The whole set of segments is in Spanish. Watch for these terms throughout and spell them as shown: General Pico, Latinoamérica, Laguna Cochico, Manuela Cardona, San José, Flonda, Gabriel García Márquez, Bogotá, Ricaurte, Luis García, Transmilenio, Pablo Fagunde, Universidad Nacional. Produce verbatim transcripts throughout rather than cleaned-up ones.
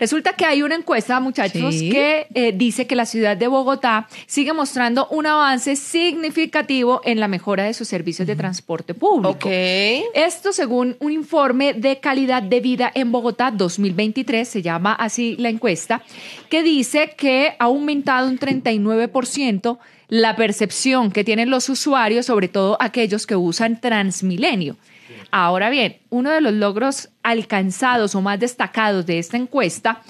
Resulta que hay una encuesta, muchachos, sí. que eh, dice que la ciudad de Bogotá sigue mostrando un avance significativo en la mejora de sus servicios uh-huh. de transporte público. Okay. Esto según un informe de calidad de vida en Bogotá dos mil veintitrés, se llama así la encuesta, que dice que ha aumentado un treinta y nueve por ciento la percepción que tienen los usuarios, sobre todo aquellos que usan Transmilenio. Ahora bien, uno de los logros alcanzados o más destacados de esta encuesta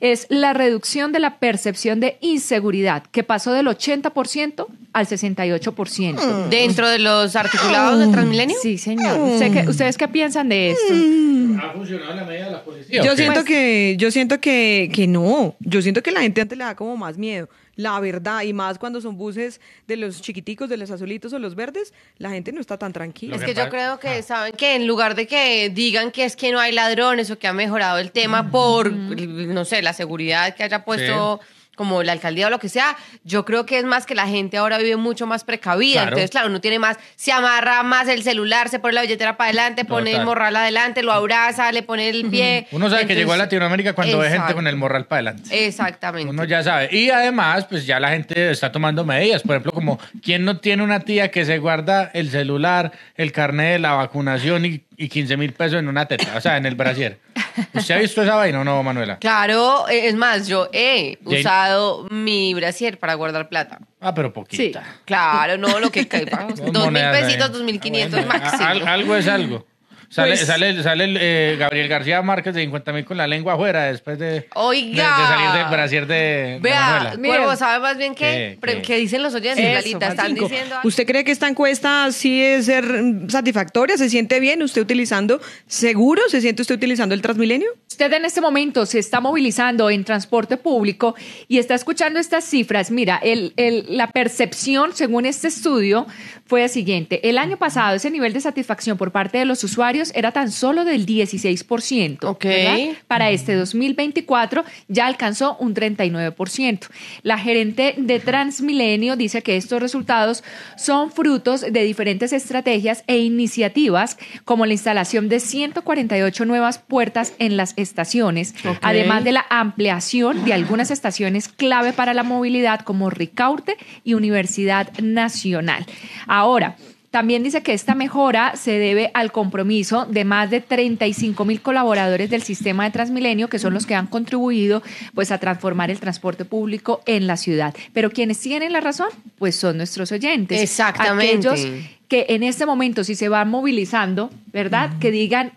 es la reducción de la percepción de inseguridad, que pasó del ochenta por ciento al sesenta y ocho por ciento. ¿Dentro de los articulados de Transmilenio? Sí, señor. ¿Usted qué, ¿Ustedes qué piensan de esto? ¿Ha funcionado la medida de la policía? Yo siento pues, que, yo siento que, que no. Yo siento que la gente antes le da como más miedo. La verdad, y más cuando son buses de los chiquiticos, de los azulitos o los verdes, la gente no está tan tranquila. Es que yo creo que, ¿saben qué? En lugar de que digan que es que no hay ladrones o que ha mejorado el tema por, no sé, la seguridad que haya puesto... Sí. como la alcaldía o lo que sea, yo creo que es más que la gente ahora vive mucho más precavida. Claro. Entonces, claro, uno tiene más, se amarra más el celular, se pone la billetera para adelante, pone Total. el morral adelante, lo abraza, le pone el pie. Uno sabe Entonces, que llegó a Latinoamérica cuando exacto. ve gente con el morral para adelante. Exactamente. Uno ya sabe. Y además, pues ya la gente está tomando medidas. Por ejemplo, como, ¿quién no tiene una tía que se guarda el celular, el carnet de la vacunación y, y quince mil pesos en una teta? O sea, en el brasier. ¿Usted ha visto esa vaina o no, Manuela? Claro, es más, yo he Jane. usado mi brasier para guardar plata. Ah, pero poquita. Sí, claro, no, lo que caiga. Dos mil pesitos, dos mil quinientos máximo. Al, algo es algo. Sale, pues, sale, sale eh, Gabriel García Márquez de cincuenta mil con la lengua afuera después de, oiga, de, de salir del brasier de Manuela. Vea, ¿sabe más bien qué? ¿Qué, qué dicen los oyentes, Lalita? ¿Están diciendo algo? ¿Usted cree que esta encuesta sí es ser satisfactoria? ¿Se siente bien usted utilizando? ¿Seguro se siente usted utilizando el Transmilenio? Usted en este momento se está movilizando en transporte público y está escuchando estas cifras. Mira, el, el, la percepción según este estudio fue la siguiente. El año pasado ese nivel de satisfacción por parte de los usuarios era tan solo del dieciséis por ciento. Okay. Para este dos mil veinticuatro ya alcanzó un treinta y nueve por ciento. La gerente de Transmilenio dice que estos resultados son frutos de diferentes estrategias e iniciativas como la instalación de ciento cuarenta y ocho nuevas puertas en las estaciones, okay. además de la ampliación de algunas estaciones clave para la movilidad como Ricaurte y Universidad Nacional. Ahora, también dice que esta mejora se debe al compromiso de más de treinta y cinco mil colaboradores del sistema de Transmilenio, que son los que han contribuido pues, a transformar el transporte público en la ciudad. Pero quienes tienen la razón, pues son nuestros oyentes. Exactamente. Aquellos que en este momento, si se van movilizando, ¿verdad? Uh-huh. Que digan,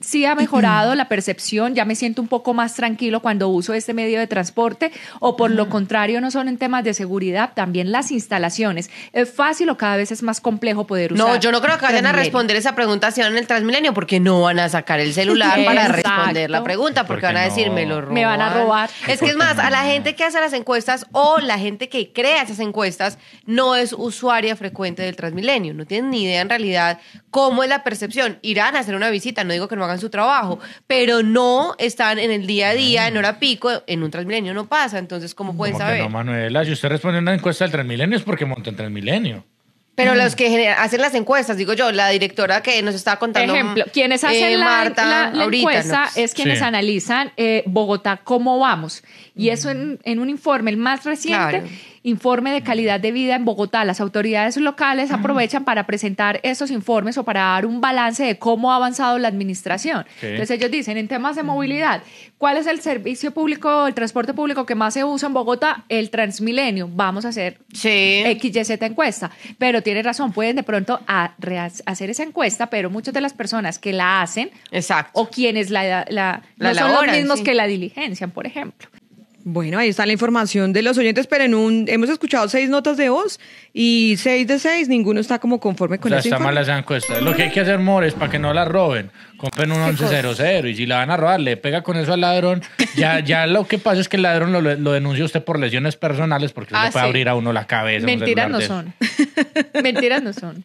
sí ha mejorado la percepción, ya me siento un poco más tranquilo cuando uso este medio de transporte, o por lo contrario, no son en temas de seguridad, también las instalaciones. ¿Es fácil o cada vez es más complejo poder usar? No, yo no creo que vayan a responder esa pregunta si van en el Transmilenio, porque no van a sacar el celular para responder la pregunta, porque, porque van a decir, no. me lo roban. Me van a robar. Es que es más, a la gente que hace las encuestas o la gente que crea esas encuestas no es usuaria frecuente del Transmilenio, no tienen ni idea en realidad cómo es la percepción. Irán a hacer una visita, no digo que no hagan su trabajo, pero no están en el día a día, en hora pico, en un Transmilenio no pasa, entonces ¿cómo pueden saber? Que no, Manuela, si usted responde una encuesta del Transmilenio es porque monta en Transmilenio. Pero los que hacen las encuestas, digo yo, la directora que nos está contando. Ejemplo, quienes hacen eh, Marta, la, la, la ahorita, encuesta no. es quienes sí. analizan eh, Bogotá, cómo vamos. Y eso en, en un informe, el más reciente, claro. informe de calidad de vida en Bogotá. Las autoridades locales aprovechan para presentar estos informes o para dar un balance de cómo ha avanzado la administración. Okay. Entonces ellos dicen, en temas de movilidad, ¿cuál es el servicio público, el transporte público que más se usa en Bogotá? El Transmilenio. Vamos a hacer sí. equis, ye, zeta encuesta. Pero tiene razón, pueden de pronto a hacer esa encuesta, pero muchas de las personas que la hacen Exacto. o quienes la, la, la no son laboran, los mismos sí. que la diligencian, por ejemplo. Bueno, ahí está la información de los oyentes, pero en un hemos escuchado seis notas de voz y seis de seis, ninguno está como conforme con o sea, ese está informe. Mala esa encuesta. Lo que hay que hacer, More, es para que no la roben. Compren un once cero cero y si la van a robar, le pega con eso al ladrón. Ya, ya lo que pasa es que el ladrón lo, lo denuncia usted por lesiones personales porque ah, se puede sí. abrir a uno la cabeza. Mentiras no son. Mentiras no son.